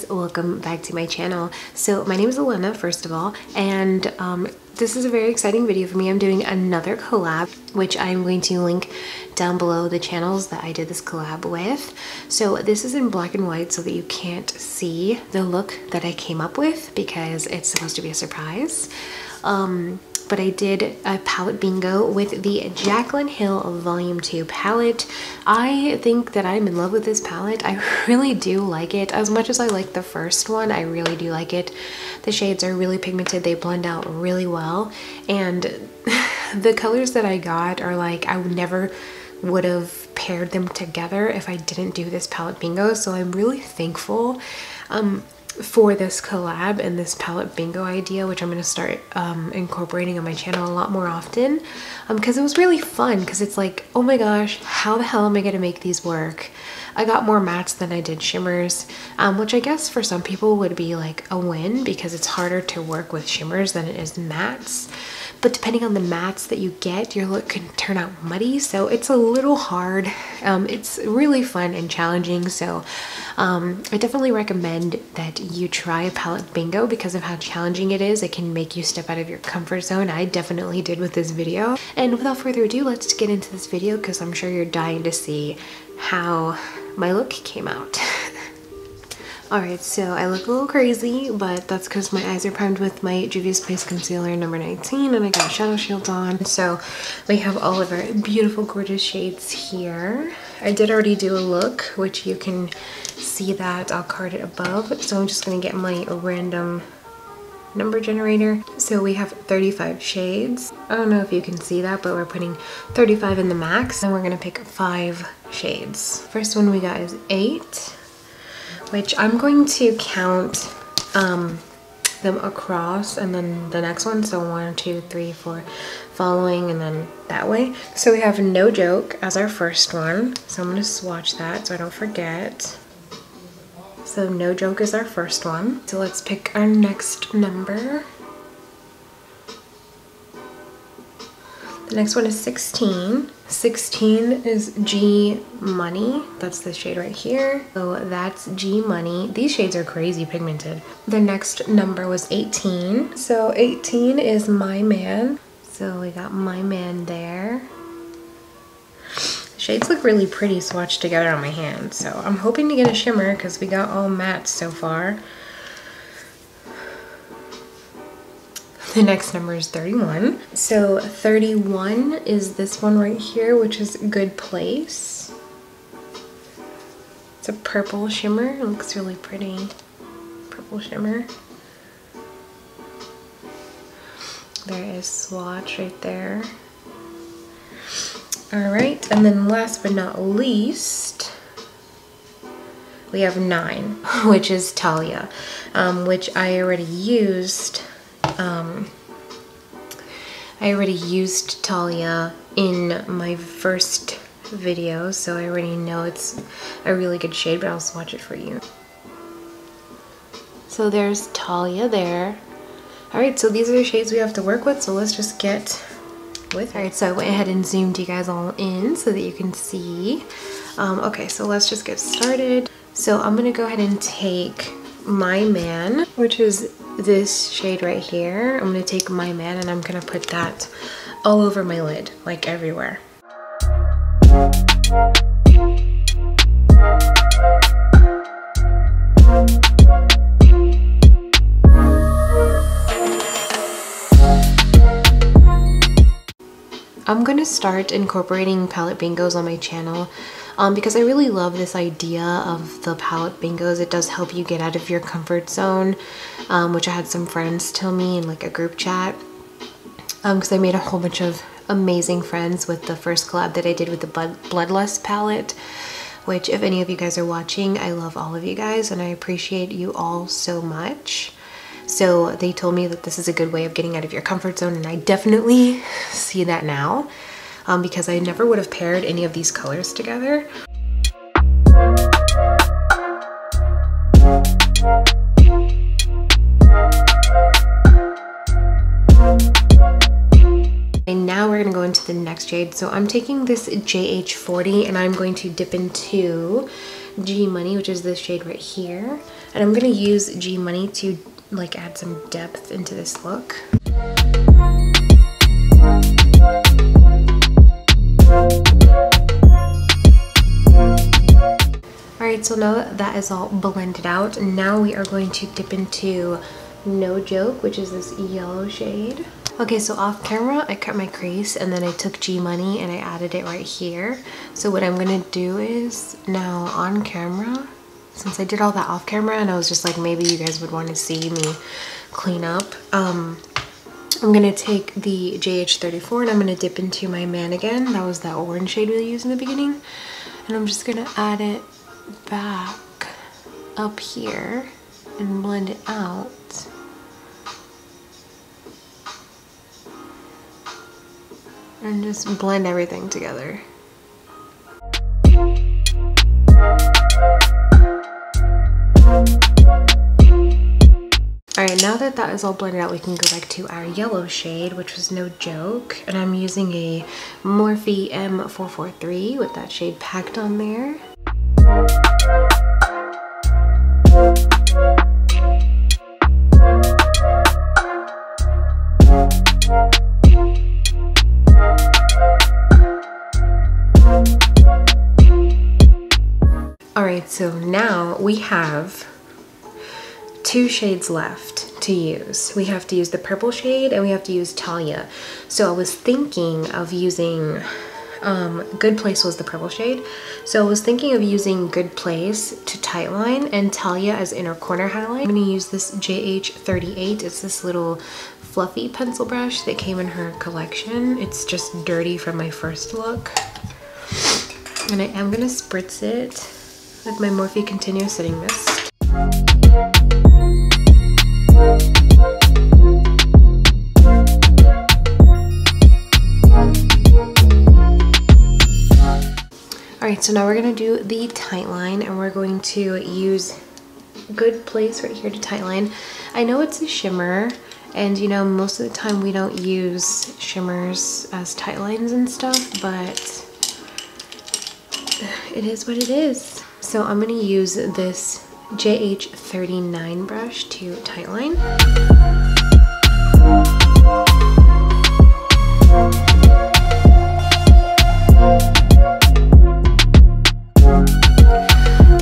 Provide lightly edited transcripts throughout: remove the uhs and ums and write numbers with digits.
guys, welcome back to my channel. So my name is Elena, first of all, and this is a very exciting video for me. I'm doing another collab, which I'm going to link down below the channels that I did this collab with. So this is in black and white so that you can't see the look that I came up with because it's supposed to be a surprise. But I did a palette bingo with the Jaclyn Hill Volume 2 palette. I think that I'm in love with this palette. I really do like it. As much as I like the first one, I really do like it. The shades are really pigmented. They blend out really well. And the colors that I got are like, I never would have paired them together if I didn't do this palette bingo. So I'm really thankful for this collab and this palette bingo idea, which I'm going to start incorporating on my channel a lot more often, because it was really fun, because it's like, oh my gosh, how the hell am I going to make these work? I got more mattes than I did shimmers, which I guess for some people would be like a win because it's harder to work with shimmers than it is mattes. But depending on the mattes that you get, your look can turn out muddy, so it's a little hard. It's really fun and challenging, so I definitely recommend that you try a palette bingo because of how challenging it is. It can make you step out of your comfort zone. I definitely did with this video. And without further ado, let's get into this video because I'm sure you're dying to see how my look came out. Alright, so I look a little crazy, but that's because my eyes are primed with my Juvia's Place concealer number 19, and I got shadow shields on. So we have all of our beautiful, gorgeous shades here. I did already do a look, which you can see that. I'll card it above. So I'm just going to get my random number generator. So we have 35 shades. I don't know if you can see that, but we're putting 35 in the max, and we're going to pick 5 shades. First one we got is 8. Which I'm going to count them across and then the next one, so 1, 2, 3, 4 following and then that way. So we have No Joke as our first one, so I'm going to swatch that so I don't forget. So No Joke is our first one, so let's pick our next number. The next one is 16. 16 is G Money. That's the shade right here. So that's G Money. These shades are crazy pigmented. The next number was 18. So 18 is My Man. So we got My Man there. The shades look really pretty swatched together on my hand. So I'm hoping to get a shimmer because we got all mattes so far. The next number is 31. So 31 is this one right here, which is Good Place. It's a purple shimmer. It looks really pretty. Purple shimmer. There is swatch right there. All right, and then last but not least, we have 9, which is Talia, which I already used. I already used Talia in my first video, so I already know it's a really good shade, but I'll swatch it for you. So there's Talia there. Alright, so these are the shades we have to work with, so let's just get with it. Alright, so I went ahead and zoomed you guys all in so that you can see. Okay, so let's just get started. So I'm going to go ahead and take My Man, which is this shade right here. I'm going to take My Man and I'm going to put that all over my lid, like everywhere. I'm going to start incorporating palette bingos on my channel because I really love this idea of the palette bingos. It does help you get out of your comfort zone, which I had some friends tell me in like a group chat, because I made a whole bunch of amazing friends with the first collab that I did with the Bloodlust palette, which if any of you guys are watching, I love all of you guys and I appreciate you all so much. So they told me that this is a good way of getting out of your comfort zone, and I definitely see that now because I never would have paired any of these colors together. And now we're going to go into the next shade. So I'm taking this JH40 and I'm going to dip into G Money, which is this shade right here. and I'm gonna use G Money to like add some depth into this look. Alright, so now that that is all blended out, now we are going to dip into No Joke, which is this yellow shade. Okay, so off camera, I cut my crease and then I took G Money and I added it right here. So what I'm gonna do is now on camera, since I did all that off camera and I was just like, maybe you guys would want to see me clean up, I'm gonna take the JH34 and I'm gonna dip into my Man Again. That was that orange shade we used in the beginning. And I'm just gonna add it back up here and blend it out. And just blend everything together. Alright, now that that is all blended out, we can go back to our yellow shade, which was No Joke. And I'm using a Morphe M443 with that shade packed on there. Alright, so now we have two shades left to use. We have to use the purple shade and we have to use Talia. So I was thinking of using Good Place was the purple shade. So I was thinking of using Good Place to tightline and Talia as inner corner highlight. I'm going to use this JH38. It's this little fluffy pencil brush that came in her collection. It's just dirty from my first look. And I am going to spritz it with my Morphe Continuous Setting Mist. Alright, so now we're going to do the tightline and we're going to use Good Place right here to tightline. I know it's a shimmer and you know most of the time we don't use shimmers as tightlines and stuff, but it is what it is. So I'm going to use this JH39 brush to tightline.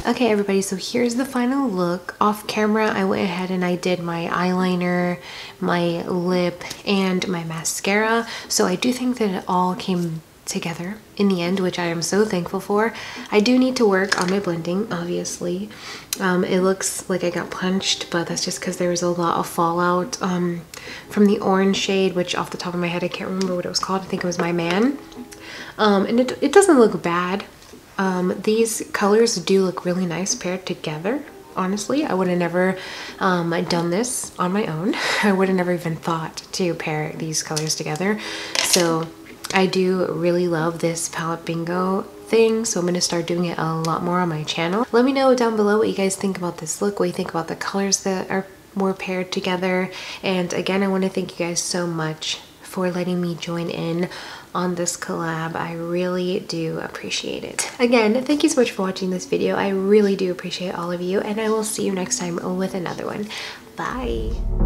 Okay everybody, so here's the final look. Off camera, I went ahead and I did my eyeliner, my lip, and my mascara. So I do think that it all came together in the end, which I am so thankful for. I do need to work on my blending, obviously. It looks like I got punched, but that's just because there was a lot of fallout from the orange shade, which off the top of my head, I can't remember what it was called. I think it was My Man. And it doesn't look bad. These colors do look really nice paired together. Honestly, I would have never done this on my own. I would have never even thought to pair these colors together. So I do really love this palette bingo thing, so I'm going to start doing it a lot more on my channel. Let me know down below what you guys think about this look, what you think about the colors that were paired together. And again, I want to thank you guys so much for letting me join in on this collab. I really do appreciate it. Again, thank you so much for watching this video. I really do appreciate all of you, and I will see you next time with another one. Bye!